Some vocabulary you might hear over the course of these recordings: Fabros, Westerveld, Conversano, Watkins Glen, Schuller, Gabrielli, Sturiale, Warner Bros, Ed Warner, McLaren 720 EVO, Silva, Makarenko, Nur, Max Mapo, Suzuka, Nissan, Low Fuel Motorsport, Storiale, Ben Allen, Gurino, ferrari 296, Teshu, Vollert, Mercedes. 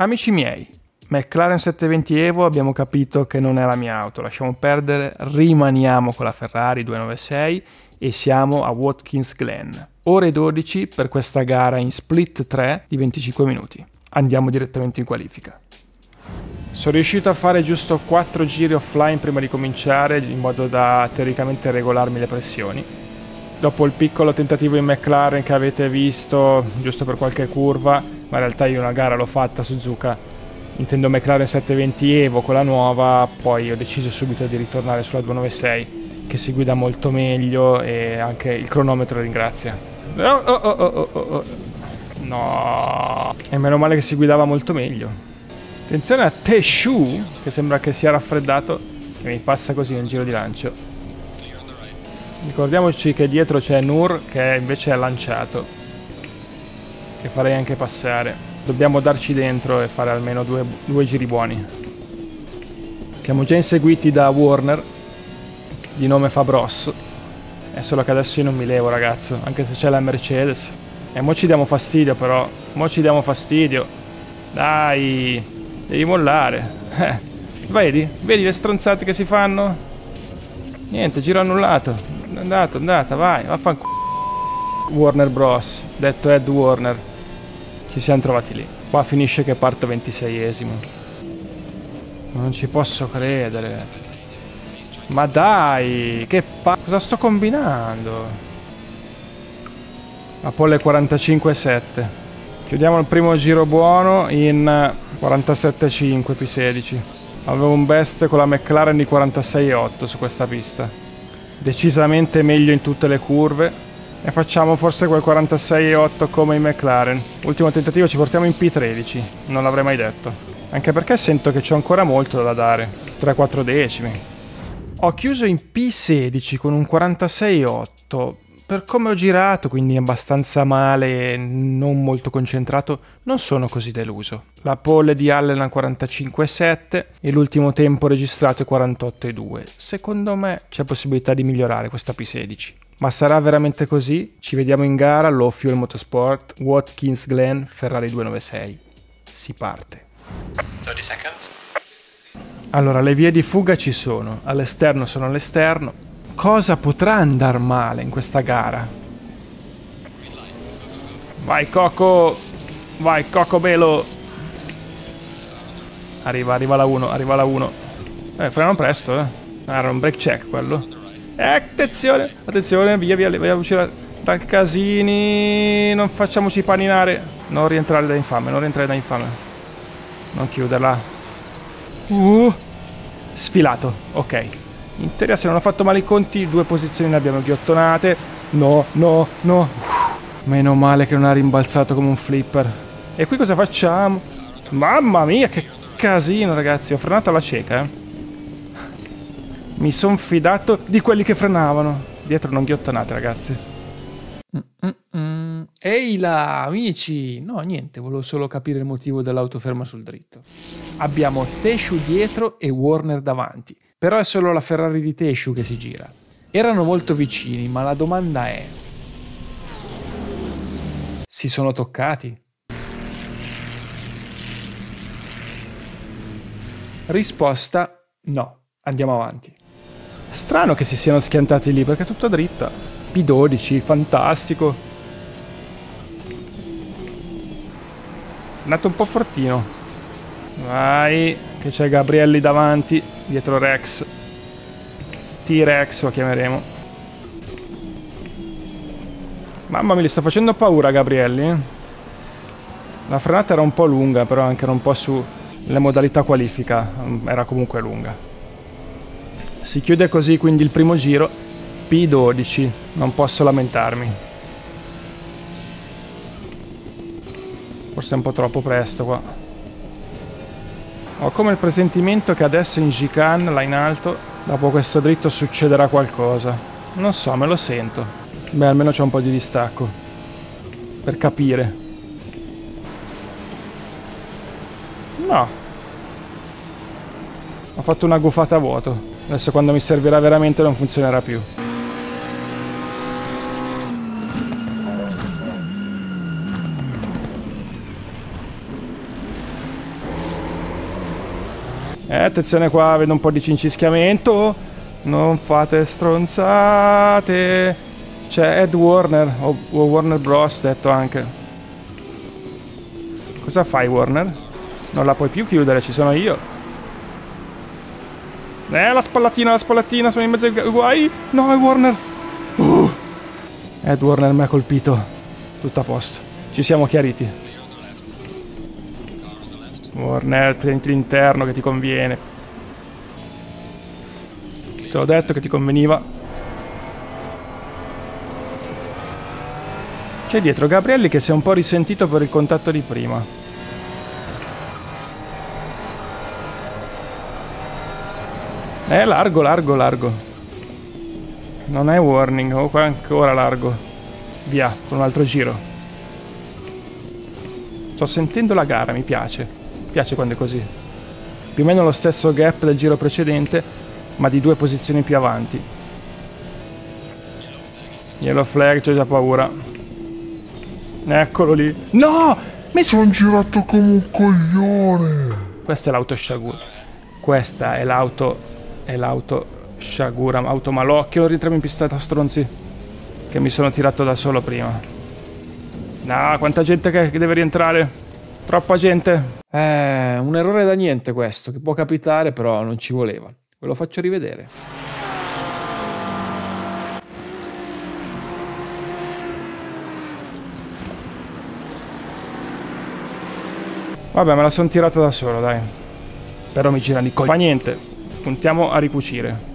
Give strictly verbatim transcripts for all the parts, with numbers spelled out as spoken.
Amici miei, McLaren settecentoventi Evo abbiamo capito che non è la mia auto, lasciamo perdere, rimaniamo con la Ferrari duecentonovantasei e siamo a Watkins Glen. ore dodici per questa gara in split tre di venticinque minuti. Andiamo direttamente in qualifica. Sono riuscito a fare giusto quattro giri offline prima di cominciare, in modo da teoricamente regolarmi le pressioni. Dopo il piccolo tentativo in McLaren che avete visto, giusto per qualche curva, ma in realtà io una gara l'ho fatta a Suzuka, intendo McLaren settecentoventi Evo con la nuova, poi ho deciso subito di ritornare sulla duecentonovantasei che si guida molto meglio e anche il cronometro ringrazia. Oh, oh, oh, oh, oh, oh. No, e meno male che si guidava molto meglio. Attenzione a Teshu, che sembra che sia raffreddato e mi passa così nel giro di lancio. Ricordiamoci che dietro c'è Nur che invece è lanciato, che farei anche passare. Dobbiamo darci dentro e fare almeno due, due giri buoni. Siamo già inseguiti da Warner, di nome Fabros. È solo che adesso io non mi levo, ragazzo, anche se c'è la Mercedes. E mo' ci diamo fastidio però, mo' ci diamo fastidio. Dai! Devi mollare. Eh, vedi? Vedi le stronzate che si fanno? Niente, giro annullato. Andata, andata, vai, vaffanculo. Warner Bros. Detto Ed Warner. Ci siamo trovati lì. Qua finisce che parto ventiseiesimo. Non ci posso credere. Ma dai, che pa... Cosa sto combinando? A pole quarantacinque e sette. Chiudiamo il primo giro buono in... quarantasette e cinque P sedici. Avevo un best con la McLaren di quarantasei e otto su questa pista. Decisamente meglio in tutte le curve. E facciamo forse quel quarantasei e otto come in McLaren. Ultimo tentativo, ci portiamo in P tredici. Non l'avrei mai detto. Anche perché sento che c'ho ancora molto da dare. tre quattro decimi. Ho chiuso in P sedici con un quarantasei e otto. Per come ho girato, quindi abbastanza male, non molto concentrato, non sono così deluso. La pole di Allen a quarantacinque e sette e l'ultimo tempo registrato è quarantotto e due. Secondo me c'è possibilità di migliorare questa P sedici. Ma sarà veramente così? Ci vediamo in gara, Low Fuel Motorsport, Watkins Glen, Ferrari duecentonovantasei. Si parte. trenta secondi. Allora, le vie di fuga ci sono. All'esterno sono all'esterno. Cosa potrà andare male in questa gara? Vai Coco! Vai Coco Belo! Arriva, arriva la uno, arriva la uno. Eh, frenano presto, eh. Era un break check quello. Eh, attenzione! Attenzione, via, via, via, uscire dal casini. Non facciamoci paninare. Non rientrare da infame, non rientrare da infame. Non chiuderla. Uh! Sfilato, ok. In teoria, se non ho fatto male i conti, due posizioni ne abbiamo ghiottonate. No, no, no. Uff, meno male che non ha rimbalzato come un flipper. E qui cosa facciamo? Mamma mia, che casino, ragazzi. Ho frenato alla cieca, eh. Mi sono fidato di quelli che frenavano. Dietro non ghiottonate, ragazzi. Mm-mm-mm. Ehi là, amici. No, niente, volevo solo capire il motivo dell'autoferma sul dritto. Abbiamo Teshu dietro e Warner davanti. Però è solo la Ferrari di Teshu che si gira. Erano molto vicini, ma la domanda è... Si sono toccati? Risposta no. Andiamo avanti. Strano che si siano schiantati lì, perché è tutta dritta. P dodici, fantastico. Nato un po' fortino. Vai, che c'è Gabrielli davanti. Dietro Rex, T-Rex lo chiameremo. Mamma mia, gli sto facendo paura Gabrielli. La frenata era un po' lunga, però anche era un po' su le modalità qualifica, era comunque lunga. Si chiude così quindi il primo giro, P dodici, non posso lamentarmi. Forse è un po' troppo presto qua. Ho come il presentimento che adesso in G-Can, là in alto, dopo questo dritto succederà qualcosa. Non so, me lo sento. Beh, almeno c'è un po' di distacco. Per capire. No. Ho fatto una gufata a vuoto. Adesso quando mi servirà veramente non funzionerà più. Eh, attenzione qua, vedo un po' di cincischiamento. Non fate stronzate. C'è Ed Warner o, o Warner Bros, detto anche. Cosa fai, Warner? Non la puoi più chiudere, ci sono io. Eh, la spallatina, la spallatina, sono in mezzo ai guai. No, è Warner. Uh, Ed Warner mi ha colpito. Tutto a posto. Ci siamo chiariti. Warner, entri interno che ti conviene. Te l'ho detto che ti conveniva. C'è dietro Gabrielli che si è un po' risentito per il contatto di prima. Eh, largo, largo, largo. Non è warning, oh, qua ancora largo. Via, con un altro giro. Sto sentendo la gara, mi piace. Mi piace quando è così. Più o meno lo stesso gap del giro precedente, ma di due posizioni più avanti. Yellow flag, c'ho già paura. Eccolo lì. No! Mi sono girato come un coglione! Questa è l'auto sciagura. Questa è l'auto... è l'auto sciagura, auto malocchio. Rientriamo in pista, stronzi, che mi sono tirato da solo prima. No, quanta gente che deve rientrare, troppa gente. Eh, un errore da niente questo, che può capitare, però non ci voleva. Ve lo faccio rivedere. Vabbè, me la sono tirata da solo, dai. Però mi girano i coglioni. Fa niente. Puntiamo a ricucire.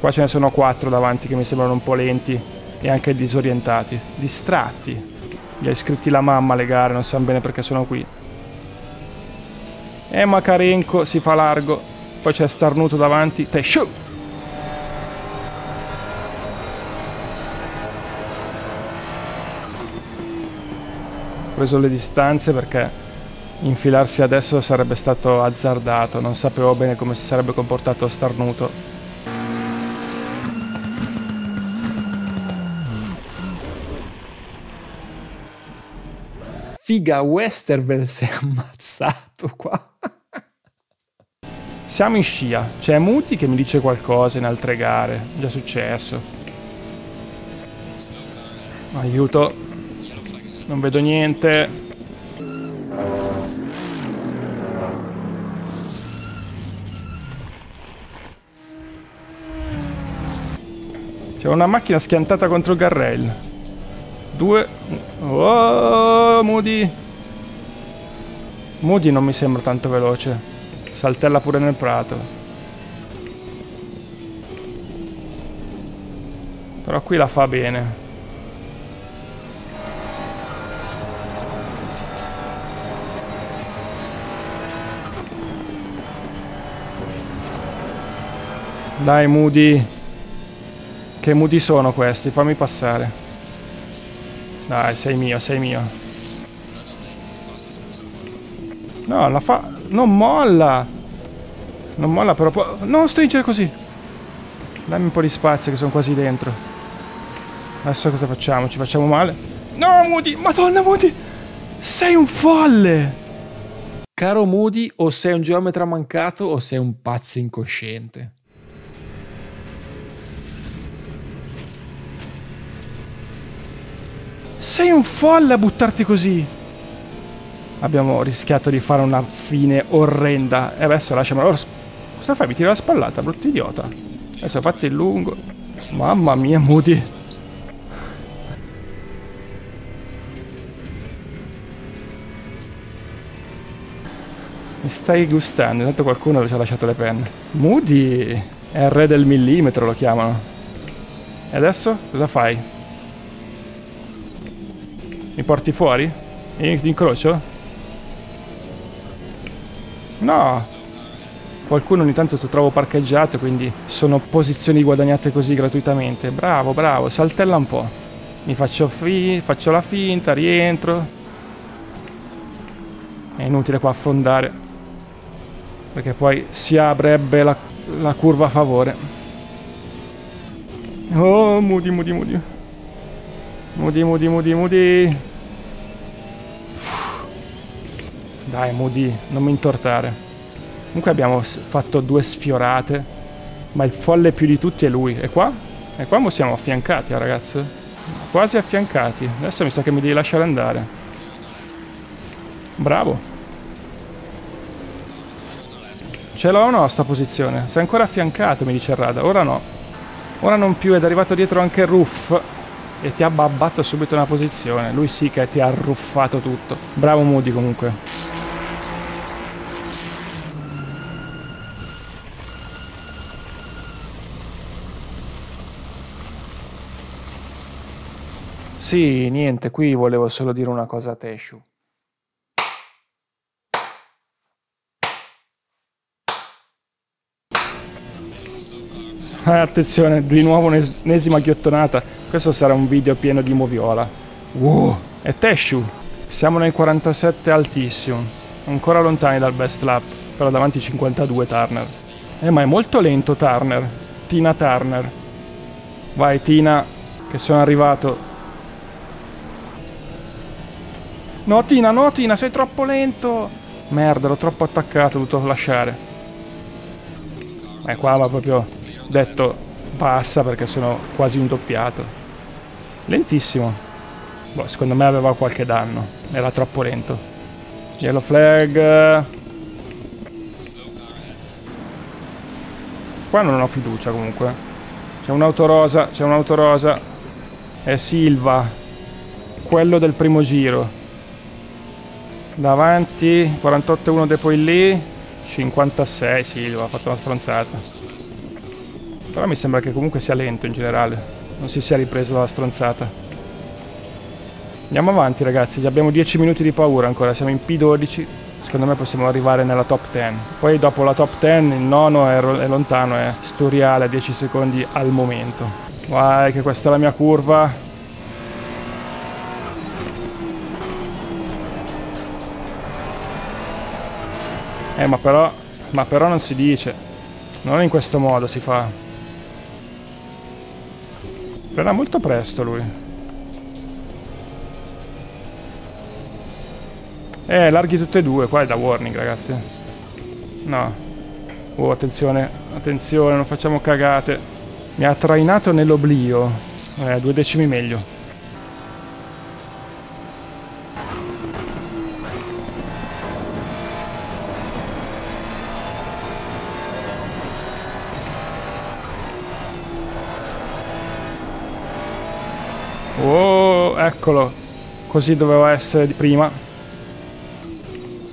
Qua ce ne sono quattro davanti che mi sembrano un po' lenti e anche disorientati, distratti. Gli ha iscritti la mamma alle gare, non sanno bene perché sono qui. E Makarenko si fa largo. Poi c'è Starnuto davanti. Teshu! Ho preso le distanze perché infilarsi adesso sarebbe stato azzardato, non sapevo bene come si sarebbe comportato Starnuto. Figa, Westerveld si è ammazzato qua. Siamo in scia, c'è Muti che mi dice qualcosa in altre gare, già successo. Aiuto, non vedo niente. C'è una macchina schiantata contro il guardrail. Due... Oh, Moody! Moody non mi sembra tanto veloce. Saltella pure nel prato. Però qui la fa bene. Dai, Moody! Che mudi sono questi? Fammi passare. Dai, sei mio, sei mio. No, la fa... Non molla! Non molla, però può... Non stringere così! Dammi un po' di spazio che sono quasi dentro. Adesso cosa facciamo? Ci facciamo male? No, Moody! Madonna, Moody! Sei un folle! Caro Moody, o sei un geometra mancato o sei un pazzo incosciente. Sei un folle a buttarti così! Abbiamo rischiato di fare una fine orrenda. E adesso lasciamo... Allora, cosa fai? Mi tira la spallata, brutto idiota. Adesso fatti il lungo. Mamma mia, Moody. Mi stai gustando. Intanto qualcuno ci ha lasciato le penne. Moody è il re del millimetro, lo chiamano. E adesso cosa fai? Mi porti fuori? E io ti incrocio? No! Qualcuno ogni tanto lo trovo parcheggiato, quindi sono posizioni guadagnate così gratuitamente. Bravo, bravo, saltella un po'. Mi faccio, fi faccio la finta, rientro. È inutile qua affondare, perché poi si avrebbe la, la curva a favore. Oh, Moody, Moody, Moody. Moody, Moody, Moody, Moody. Dai, Moody, non mi intortare. Comunque abbiamo fatto due sfiorate, ma il folle più di tutti è lui. E qua? E qua siamo affiancati, ragazzi. Quasi affiancati. Adesso mi sa che mi devi lasciare andare. Bravo. Ce l'ho o no sta posizione? Sei ancora affiancato, mi dice il radar. Ora no. Ora non più, ed è arrivato dietro anche Roof. E ti ha babbato subito una posizione. Lui sì che ti ha arruffato tutto. Bravo Moody comunque. Sì, niente, qui volevo solo dire una cosa a Teshu. Ah, attenzione, di nuovo un'ennesima ghiottonata. Questo sarà un video pieno di moviola. Wow, è Teshu. Siamo nel quarantasette altissimo. Ancora lontani dal best lap, però davanti cinquantadue Turner. Eh, ma è molto lento Turner. Tina Turner. Vai Tina, che sono arrivato. No Tina, no Tina, sei troppo lento! Merda, l'ho troppo attaccato, ho dovuto lasciare. E eh, qua va proprio detto passa perché sono quasi un doppiato. Lentissimo. Boh, secondo me aveva qualche danno. Era troppo lento. Yellow flag. Qua non ho fiducia comunque. C'è un'auto rosa, c'è un'auto rosa. È Silva. Quello del primo giro. Davanti, quarantotto uno Depoi lì, cinquantasei, sì, ha fatto una stronzata. Però mi sembra che comunque sia lento in generale, non si sia ripreso dalla stronzata. Andiamo avanti ragazzi, abbiamo dieci minuti di paura ancora, siamo in P dodici, secondo me possiamo arrivare nella top dieci. Poi dopo la top dieci il nono è, è lontano, è Storiale, dieci secondi al momento. Vai che questa è la mia curva. Eh, ma però, ma però non si dice. Non in questo modo si fa. Verrà molto presto lui. Eh, larghi tutte e due. Qua è da warning, ragazzi. No. Oh, attenzione. Attenzione, non facciamo cagate. Mi ha trainato nell'oblio. Eh, due decimi meglio. Oh, eccolo. Così doveva essere di prima.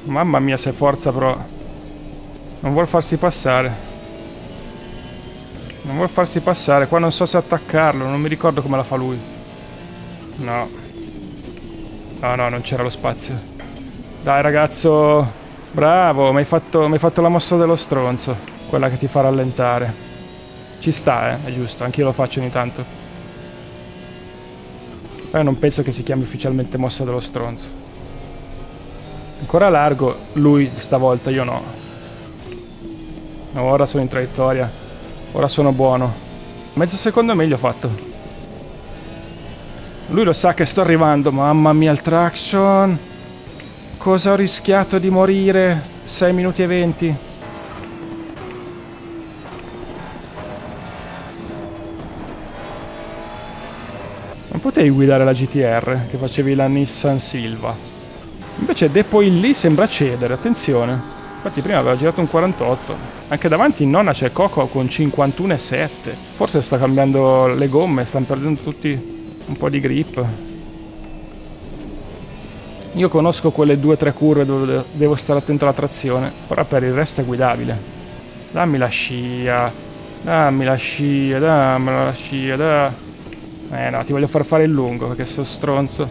Mamma mia, se forza però. Non vuol farsi passare. Non vuol farsi passare. Qua non so se attaccarlo. Non mi ricordo come la fa lui. No. No, no, non c'era lo spazio. Dai, ragazzo. Bravo, mi hai fatto, mi hai fatto la mossa dello stronzo. Quella che ti fa rallentare. Ci sta, eh? È giusto. Anch'io lo faccio ogni tanto. Però non penso che si chiami ufficialmente mossa dello stronzo. Ancora largo. Lui stavolta, io no. Ora sono in traiettoria. Ora sono buono. Mezzo secondo meglio ho fatto. Lui lo sa che sto arrivando. Mamma mia il traction. Cosa ho rischiato di morire. sei minuti e venti. Potevi guidare la G T R, che facevi la Nissan Silva. Invece Depoi lì sembra cedere, attenzione. Infatti prima aveva girato un quarantotto. Anche davanti in nona c'è Coco con cinquantuno e sette. Forse sta cambiando le gomme, stanno perdendo tutti un po' di grip. Io conosco quelle due o tre curve dove devo stare attento alla trazione, però per il resto è guidabile. Dammi la scia, dammi la scia, dammi la scia, da. Eh no, ti voglio far fare il lungo, perché sto stronzo.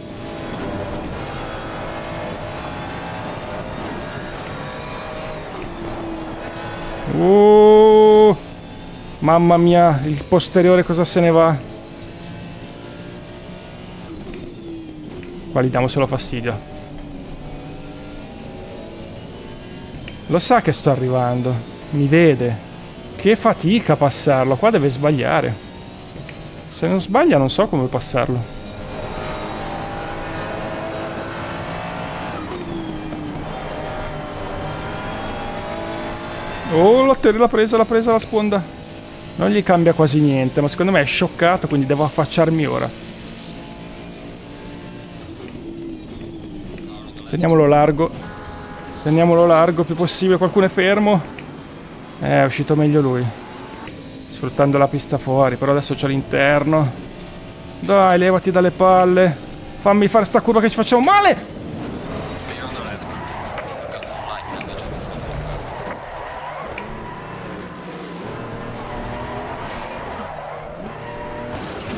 Uh, mamma mia, il posteriore cosa se ne va? Qua gli diamo solo fastidio. Lo sa che sto arrivando, mi vede. Che fatica passarlo, qua deve sbagliare. Se non sbaglia non so come passarlo. Oh, l'ha presa, l'ha presa la sponda. Non gli cambia quasi niente, ma secondo me è scioccato, quindi devo affacciarmi ora. Teniamolo largo. Teniamolo largo più possibile. Qualcuno è fermo. Eh, è uscito meglio lui. Sfruttando la pista fuori, però adesso c'è l'interno. Dai, levati dalle palle. Fammi fare sta curva che ci facciamo male.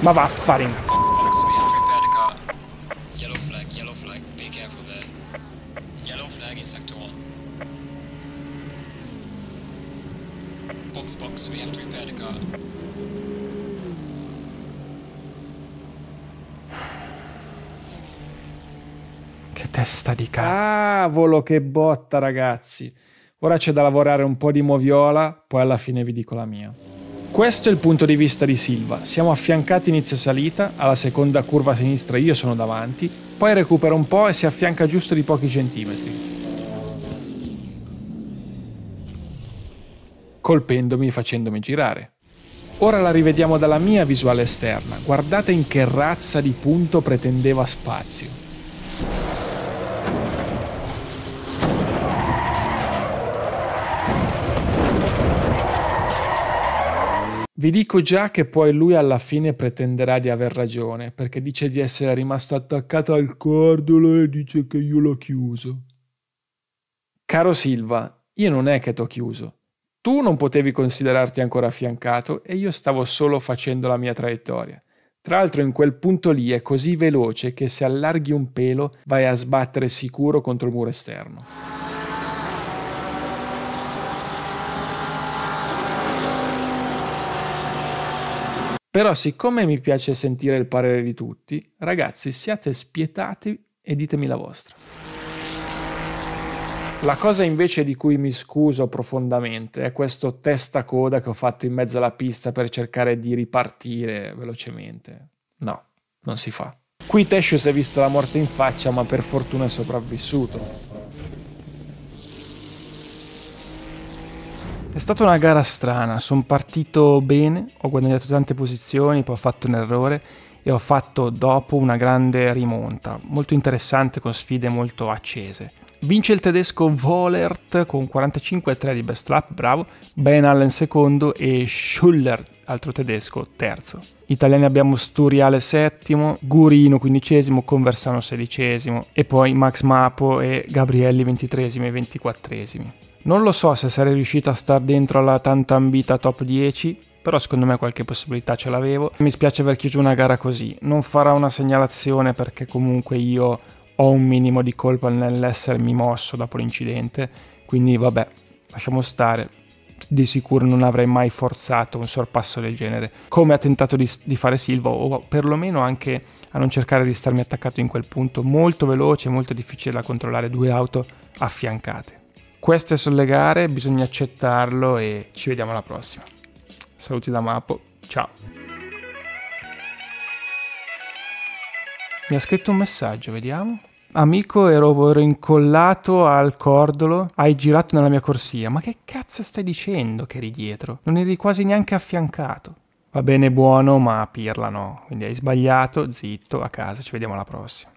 Ma va a fare in... Che testa di cavolo, che botta, ragazzi. Ora c'è da lavorare un po' di moviola, poi alla fine vi dico la mia. Questo è il punto di vista di Silva. Siamo affiancati inizio salita, alla seconda curva a sinistra io sono davanti, poi recupera un po' e si affianca giusto di pochi centimetri, colpendomi e facendomi girare. Ora la rivediamo dalla mia visuale esterna. Guardate in che razza di punto pretendeva spazio. Vi dico già che poi lui alla fine pretenderà di aver ragione, perché dice di essere rimasto attaccato al cordolo e dice che io l'ho chiuso. Caro Silva, io non è che t'ho chiuso. Tu non potevi considerarti ancora affiancato e io stavo solo facendo la mia traiettoria. Tra l'altro in quel punto lì è così veloce che se allarghi un pelo vai a sbattere sicuro contro il muro esterno. Però siccome mi piace sentire il parere di tutti, ragazzi, siate spietati e ditemi la vostra. La cosa invece di cui mi scuso profondamente è questo testacoda che ho fatto in mezzo alla pista per cercare di ripartire velocemente. No, non si fa. Qui Teshu si è visto la morte in faccia, ma per fortuna è sopravvissuto. È stata una gara strana, sono partito bene, ho guadagnato tante posizioni, poi ho fatto un errore e ho fatto dopo una grande rimonta, molto interessante con sfide molto accese. Vince il tedesco Vollert con quarantacinque e tre di best lap, bravo, Ben Allen secondo e Schuller, altro tedesco, terzo. Italiani abbiamo Sturiale settimo, Gurino quindicesimo, Conversano sedicesimo e poi Max Mapo e Gabrielli ventitreesimi e ventiquattresimi. Non lo so se sarei riuscito a star dentro alla tanto ambita top dieci, però secondo me qualche possibilità ce l'avevo. Mi spiace aver chiuso una gara così, non farò una segnalazione perché comunque io ho un minimo di colpa nell'essermi mosso dopo l'incidente, quindi vabbè, lasciamo stare. Di sicuro non avrei mai forzato un sorpasso del genere, come ha tentato di, di fare Silva, o perlomeno anche a non cercare di starmi attaccato in quel punto molto veloce e molto difficile da controllare due auto affiancate. Queste sono le gare, bisogna accettarlo e ci vediamo alla prossima. Saluti da Mapo, ciao. Mi ha scritto un messaggio, vediamo. Amico, ero, ero incollato al cordolo, hai girato nella mia corsia. Ma che cazzo stai dicendo che eri dietro? Non eri quasi neanche affiancato. Va bene, buono, ma pirla no. Quindi hai sbagliato, zitto, a casa, ci vediamo alla prossima.